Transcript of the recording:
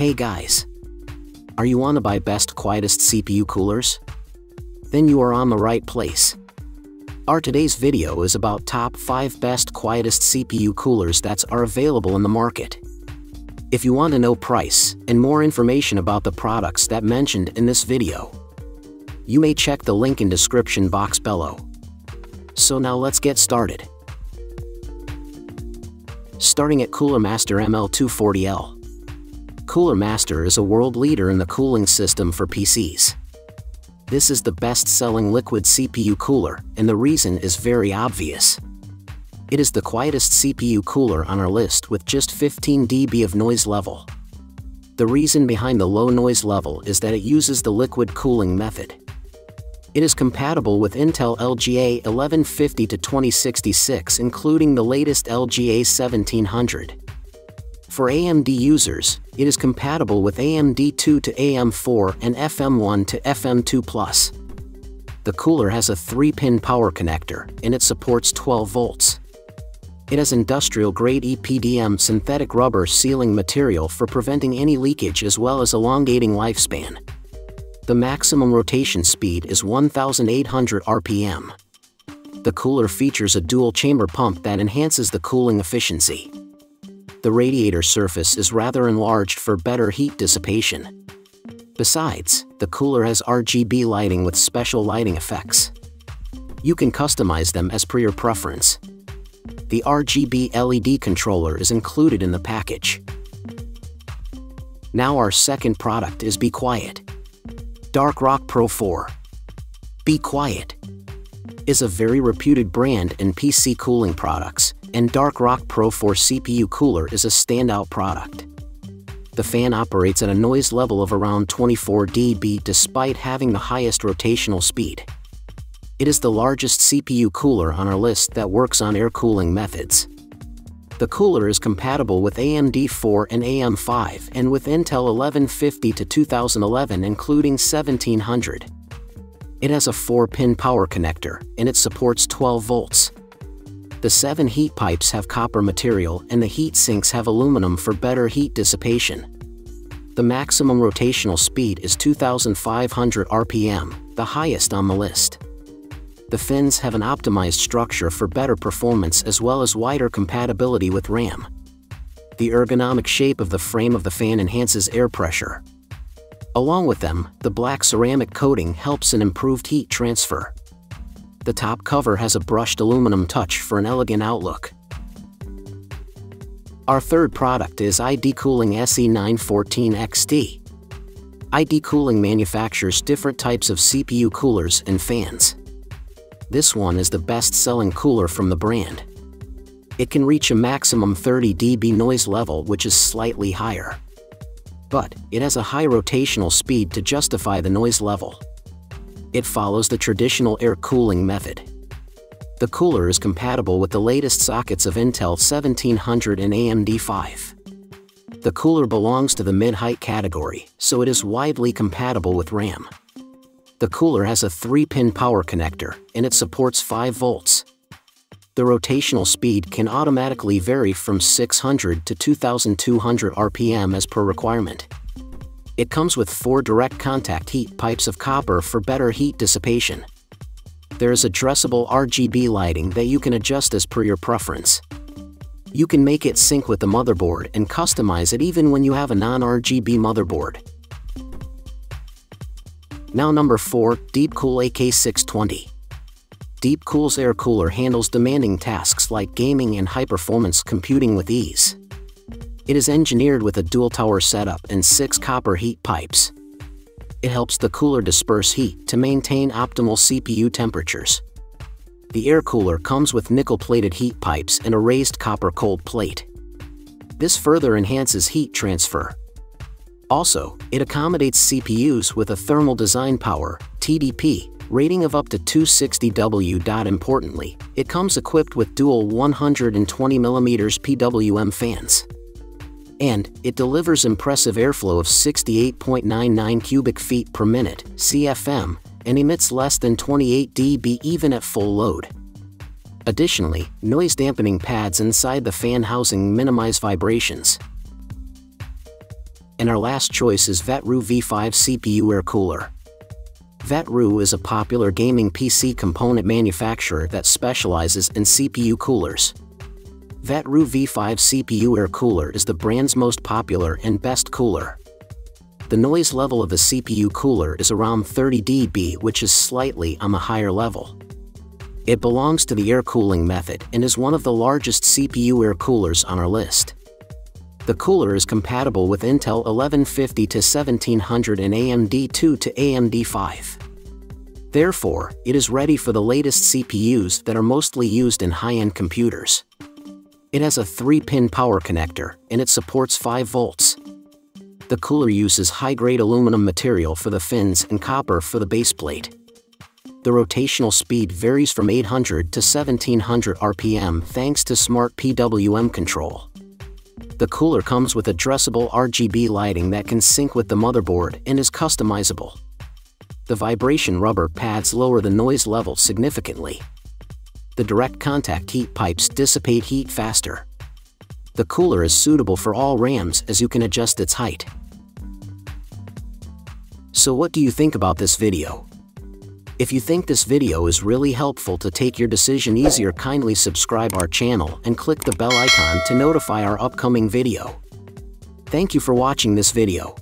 Hey guys! Are you wanna buy best quietest CPU coolers? Then you are on the right place. Our today's video is about top 5 best quietest CPU coolers that are available in the market. If you want to know price and more information about the products that mentioned in this video, you may check the link in description box below. So now let's get started. Starting at Cooler Master ML240L. Cooler Master is a world leader in the cooling system for PCs. This is the best-selling liquid CPU cooler, and the reason is very obvious. It is the quietest CPU cooler on our list with just 15 dB of noise level. The reason behind the low noise level is that it uses the liquid cooling method. It is compatible with Intel LGA 1150-2066 including the latest LGA 1700. For AMD users, it is compatible with AMD 2 to AM4 and FM1 to FM2+. The cooler has a 3-pin power connector, and it supports 12 volts. It has industrial-grade EPDM synthetic rubber sealing material for preventing any leakage as well as elongating lifespan. The maximum rotation speed is 1,800 RPM. The cooler features a dual-chamber pump that enhances the cooling efficiency. The radiator surface is rather enlarged for better heat dissipation. Besides, the cooler has RGB lighting with special lighting effects. You can customize them as per your preference. The RGB LED controller is included in the package. Now our second product is Be Quiet! Dark Rock Pro 4. Be Quiet! is a very reputed brand in PC cooling products, and Dark Rock Pro 4 CPU cooler is a standout product. The fan operates at a noise level of around 24 dB despite having the highest rotational speed. It is the largest CPU cooler on our list that works on air cooling methods. The cooler is compatible with AMD 4 and AM5 and with Intel 1150-2011 including 1700. It has a 4-pin power connector, and it supports 12 volts. The 7 heat pipes have copper material and the heat sinks have aluminum for better heat dissipation. The maximum rotational speed is 2,500 RPM, the highest on the list. The fins have an optimized structure for better performance as well as wider compatibility with RAM. The ergonomic shape of the frame of the fan enhances air pressure. Along with them, the black ceramic coating helps in improved heat transfer. The top cover has a brushed aluminum touch for an elegant outlook. Our third product is ID-COOLING SE914XT. ID-COOLING manufactures different types of CPU coolers and fans. This one is the best-selling cooler from the brand. It can reach a maximum 30 dB noise level, which is slightly higher. But it has a high rotational speed to justify the noise level. It follows the traditional air cooling method. The cooler is compatible with the latest sockets of Intel 1700 and AMD 5. The cooler belongs to the mid-height category, so it is widely compatible with RAM. The cooler has a 3-pin power connector, and it supports 5 volts. The rotational speed can automatically vary from 600 to 2,200 RPM as per requirement. It comes with 4 direct contact heat pipes of copper for better heat dissipation. There is addressable RGB lighting that you can adjust as per your preference. You can make it sync with the motherboard and customize it even when you have a non-RGB motherboard. Now number 4, DeepCool AK620. DeepCool's air cooler handles demanding tasks like gaming and high-performance computing with ease. It is engineered with a dual-tower setup and 6 copper heat pipes. It helps the cooler disperse heat to maintain optimal CPU temperatures. The air cooler comes with nickel-plated heat pipes and a raised copper cold plate. This further enhances heat transfer. Also, it accommodates CPUs with a thermal design power (TDP) rating of up to 260 W. Importantly, it comes equipped with dual 120mm PWM fans. And it delivers impressive airflow of 68.99 cubic feet per minute (CFM) and emits less than 28 dB even at full load. Additionally, noise dampening pads inside the fan housing minimize vibrations. and our last choice is Vetroo V5 CPU Air Cooler. Vetroo is a popular gaming PC component manufacturer that specializes in CPU coolers. Vetroo V5 CPU Air Cooler is the brand's most popular and best cooler. The noise level of the CPU cooler is around 30 dB, which is slightly on the higher level. It belongs to the air cooling method and is one of the largest CPU air coolers on our list. The cooler is compatible with Intel 1150-1700 and AMD 2 to AMD 5. Therefore, it is ready for the latest CPUs that are mostly used in high-end computers. It has a 3-pin power connector, and it supports 5 volts. The cooler uses high-grade aluminum material for the fins and copper for the baseplate. The rotational speed varies from 800 to 1700 RPM thanks to smart PWM control. The cooler comes with addressable RGB lighting that can sync with the motherboard and is customizable. The vibration rubber pads lower the noise level significantly. The direct contact heat pipes dissipate heat faster. The cooler is suitable for all RAMs as you can adjust its height. So what do you think about this video? If you think this video is really helpful to take your decision easier, kindly subscribe our channel and click the bell icon to notify our upcoming video. Thank you for watching this video.